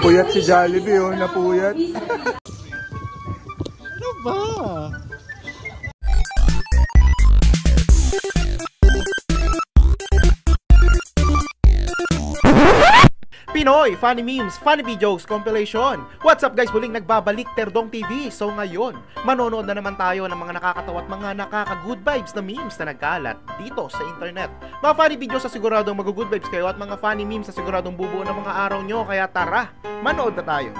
Puyat si Jollibee, oh, napuyat. Ano ba? Pinoy Funny Memes, Funny Videos Compilation. What's up guys? Muling nagbabalik Terdong TV. So ngayon, manonood na naman tayo ng mga nakakatawa at mga nakaka-good vibes na memes na nagkalat dito sa internet. Mga funny videos na siguradong mag-good vibes kayo at mga funny memes na siguradong bubuo ng mga araw nyo. Kaya tara, manood na tayo.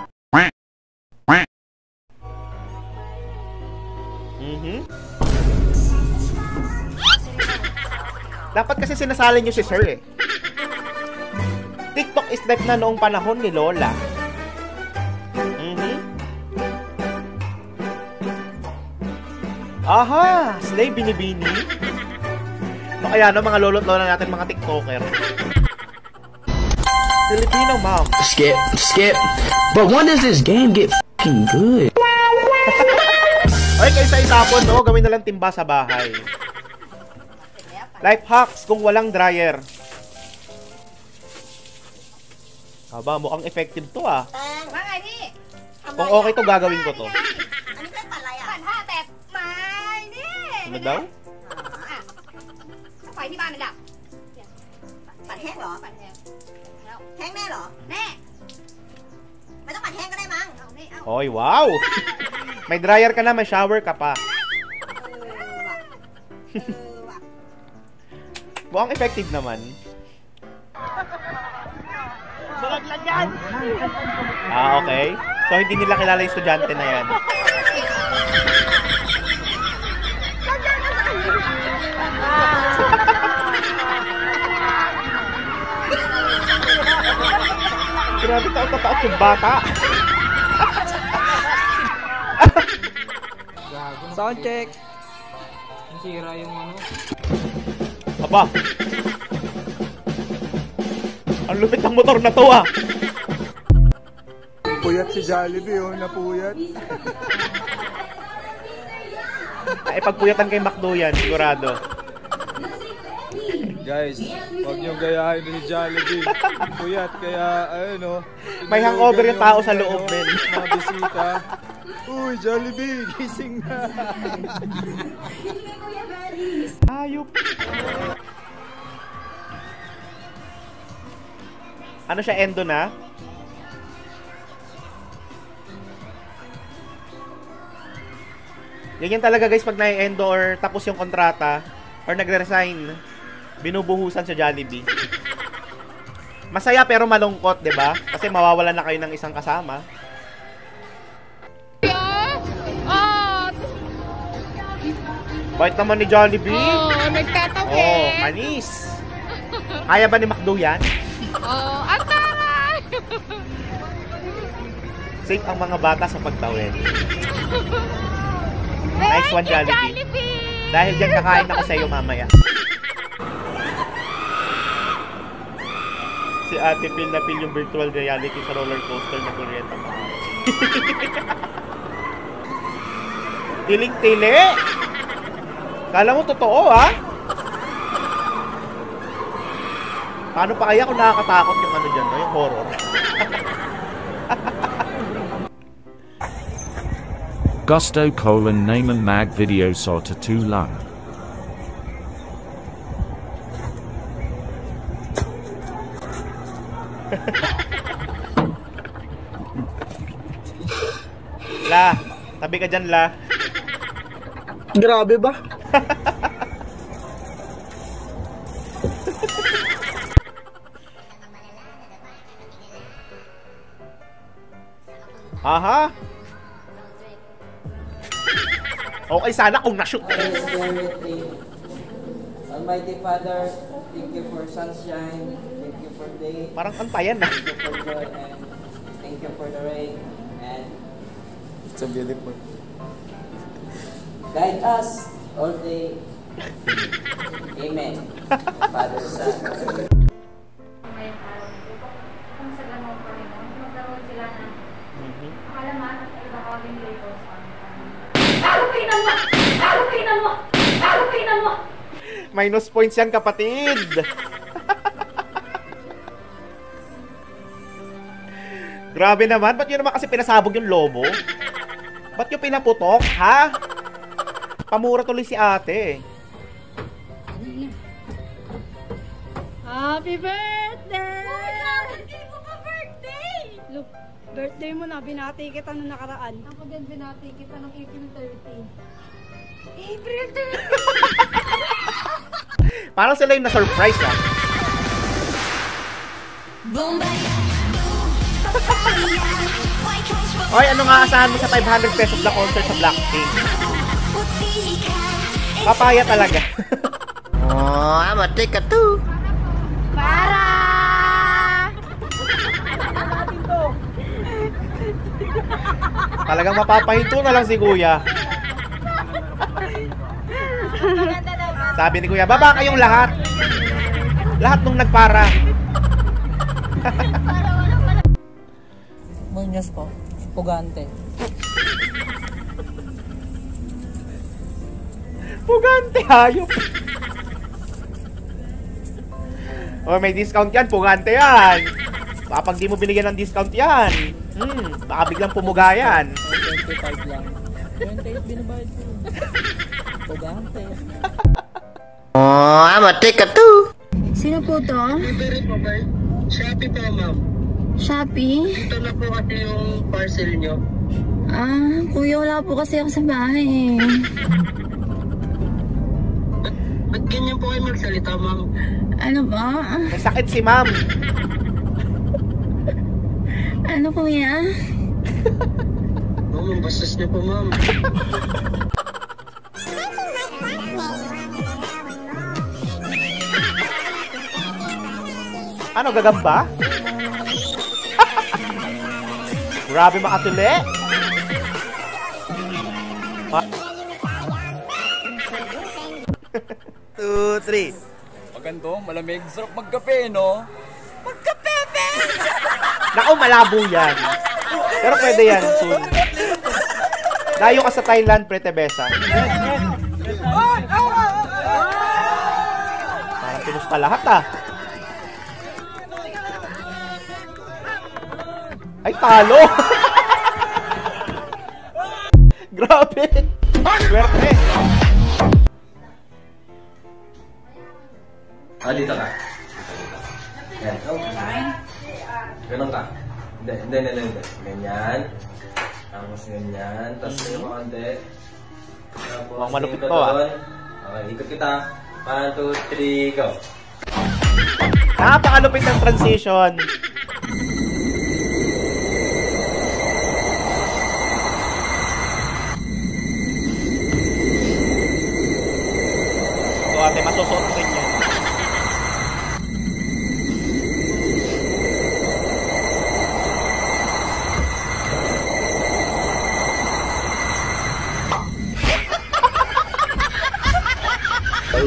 Dapat kasi sinasalin nyo si Sir eh. TikTok is live na noong panahon ni Lola. Aha! Slay binibini. No, kaya no, mga lolo't lola natin, mga TikToker. Filipino mom. Skip, skip. But when does this game get f***ing good? Okay, kaysa itapon, no? Gawin na lang timba sa bahay. Life hacks kung walang dryer. Aba, mukhang effective to ah. Kung okay to, gagawin ko to. Ano daw? Oy, wow! May dryer ka na, may shower ka pa. Mukhang effective naman. Ah, okay. So, hindi nila kilala yung estudyante na yan. Grabe, taot-taot yung bata. Sound check. Sira yung ano. Aba. Ang lupit ng motor na to ah. Puyat si Jollibee, oh, napuyat. Ay, pagpuyatan kay McDo yan, sigurado. Guys, huwag niyong gayahin ni Jollibee. Puyat, kaya, ayun oh. May hangover yung tao sa loob, men. Mabisita. Uy, Jollibee, gising na. Ayop. Ano siya, endo na? Ganyan talaga guys, pag na-endo or tapos yung kontrata or nagre-resign, binubuhusan sa Jollibee. Masaya pero malungkot, di ba? Kasi mawawala na kayo ng isang kasama. Bait naman ni Jollibee. Oh, nagtatawa. Oh, manis. Kaya ba ni McDo yan? Oh, ang taray! Safe ang mga bata sa pagtawid. Nice one, Jollibee! Dahil dyan kakain ako sa'yo mamaya. Si Ate Phil na Phil yung virtual reality sa roller coaster na kuryenta mo. Tiling-tili! Kala mo totoo, ha? Paano pa kaya kung nakakatakot yung ano dyan, no? Yung horror? Gusto colon name and mag video saw tattoo lang. La, tabi ka dyan, la. Grabe ba? Aha! Okay, sana kung na-shoot na yun. Almighty Father, thank you for sunshine, thank you for day, parang antayan na. Thank you for joy, and thank you for the rain, and it's so beautiful. Guide us all day. Amen. Father, Son. Minus points yan, kapatid. Grabe naman, ba't yun naman kasi pinasabog yung lobo? Ba't yung pinaputok, ha? Pamura tuloy si ate. Happy birthday! Wala, hindi mo pa birthday! Look, birthday mo na, binati kita nung nakaraan. Ako din, binati kita nung April 30. April 30! Parang sila yung na-surprise, ha? Oy, ano nga asahan mo sa 500 pesos na concert sa Blackpink? Papaya talaga. Oh, I'm a take a two. Para! Talagang mapapahinto na lang si Kuya. Sabi ni Kuya, baba kayong lahat. Lahat nung nagpara. Munyos ko. Pugante. Pugante, hayop. O, may discount yan, pungante yan. Kapag di mo binigyan ng discount yan, baka biglang pumuga yan. 25 lang. 28 binabayad ko. Pungante. Oh, I'm a take a two. Sino po to? Shopee po, ma'am. Shopee? Dito na po kasi yung parcel nyo. Ah, kuya, wala po kasi ako sa bahay. Ba't ganyan po kayo magsalita, ma'am? Ano ba? May sakit si ma'am. Ano kuya? Ma'am, bastos niyo po ma'am. Ano, gagamba? Grabe mga atule. Two, three. Ganto, malamig. Sarap magkape, no? Magkape, babe! Naku, malabo yan. Pero pwede yan soon. Layo ka sa Thailand, Pretebesa. Parang pinus pa lahat, ah. Ay, talo! Grabe! Swerte! Ah, dito ka. Yan. Ganun ka. Hindi. Ganyan. Tapos ganyan. Tapos ganyan mo konti. Ang malupit ko, ah. Okay, ikot kita. 1, 2, 3, go. Napakalupit ng transition. So, ate, masusot rin yan.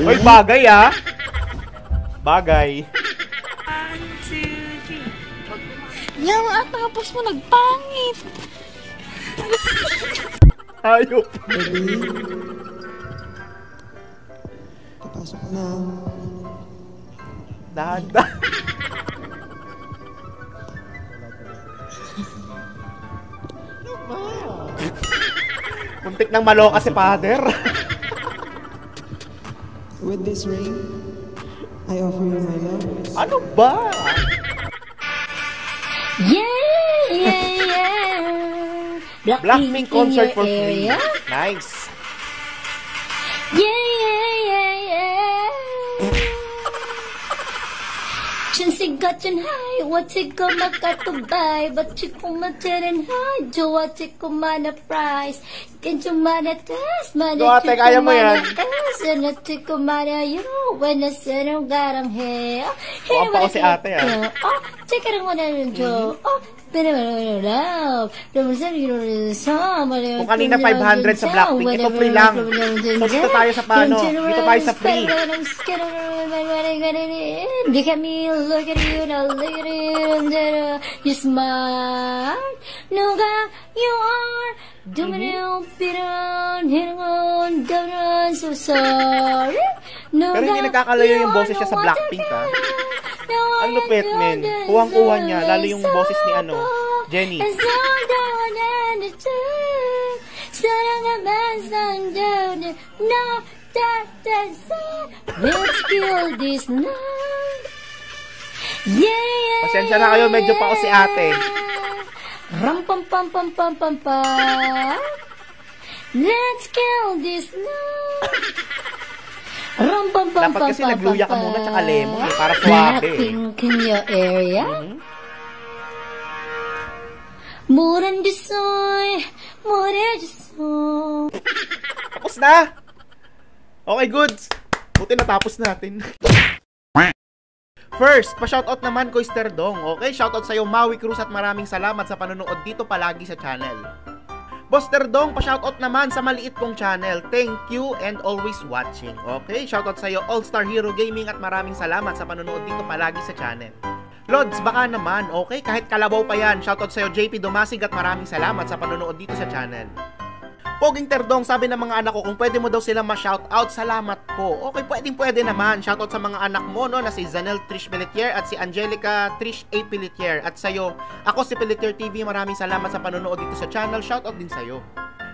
Uy, bagay ah. Bagay. 1, 2, 3. Yawa, tapos mo nagpangit. Ayop. Papasok na. Dada. Muntik ng maloka si father. With this ring, I offer you my love. Ano ba? Yeah. Blackpink concert for free. Nice. Yeah. Chinsig ka chinhay, watig ka makatubay, batig ko materinhay, jowa tig ko mana prize, kanyo mana test, mana tig ko mana test, mana tig ko mana you, when I said I'm garang hair, hair what I do, oh, tig ka mo na njo, oh, pero love, pero sa yun sa, kung kanina 500 sa Blackpink, ito free lang, so dito tayo sa paano, dito tayo sa free. Look at me, look at you, now look at you, you're smart, no God, you are, dominant, piran, hirangon, dominant, so sorry, no God, you are, no God, pero hindi nagkakalayo yung boses siya sa Blackpink, ha? Ang lupet, men. Kuhang-kuha niya, lalo yung boses ni ano, Jenny. Let's kill this night. Yeah. Pasensya na kayo, medyo pa ako si ate. Ram pam pam pam pam pam pam. Let's kill this night. Ram pam pam pam pam pam. Dapat kasi nagluya ka muna tsaka lemon para suwabe. Blackpink in your area. Moran desoy, moran desoy. Tapos na. Okay, goods. Buti natapos natin. First, pa-shoutout naman ko is Terdong. Okay, shoutout sa'yo Maui Cruz at maraming salamat sa panonood dito palagi sa channel. Boss Terdong, pa-shoutout naman sa maliit kong channel. Thank you and always watching. Okay, shoutout sa'yo All Star Hero Gaming at maraming salamat sa panonood dito palagi sa channel. Lods, baka naman, okay, kahit kalabaw pa yan. Shoutout sa'yo JP Domasig at maraming salamat sa panonood dito sa channel. Poging Terdong, sabi ng mga anak ko kung pwede mo daw sila ma-shoutout, salamat po. Okay, pwede naman. Shoutout sa mga anak mo, no, na si Zanel Trish Pelletier at si Angelica Trish A. Pelletier. At sa'yo, ako si Pelletier TV, maraming salamat sa panonood dito sa channel. Shoutout din sa'yo.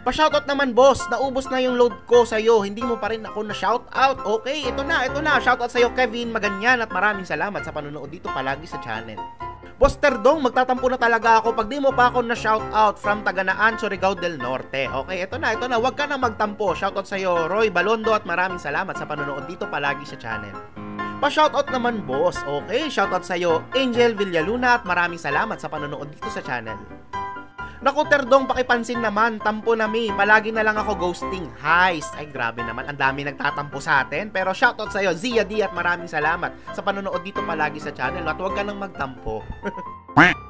Pa-shoutout naman, boss. Naubos na yung load ko sa'yo. Hindi mo pa rin ako na-shoutout. Okay, ito na. Shoutout sa'yo, Kevin Maganyan at maraming salamat sa panonood dito palagi sa channel. Boss Terdong, magtatampo na talaga ako pag di mo pa ako na-shoutout from Taganaan, Surigao del Norte. Okay, ito na. Huwag ka na magtampo. Shoutout sa'yo, Roy Balondo at maraming salamat sa panonood dito palagi sa channel. Pa-shoutout naman, boss. Okay, shoutout sa'yo, Angel Villaluna at maraming salamat sa panonood dito sa channel. Naku, Terdong, pakipansin naman. Tampo na mi. Palagi na lang ako ghosting. Heist. Ay, grabe naman. Ang dami nagtatampo sa atin. Pero shoutout sa'yo, Zia D at maraming salamat sa panonood dito palagi sa channel. At huwag ka nang magtampo.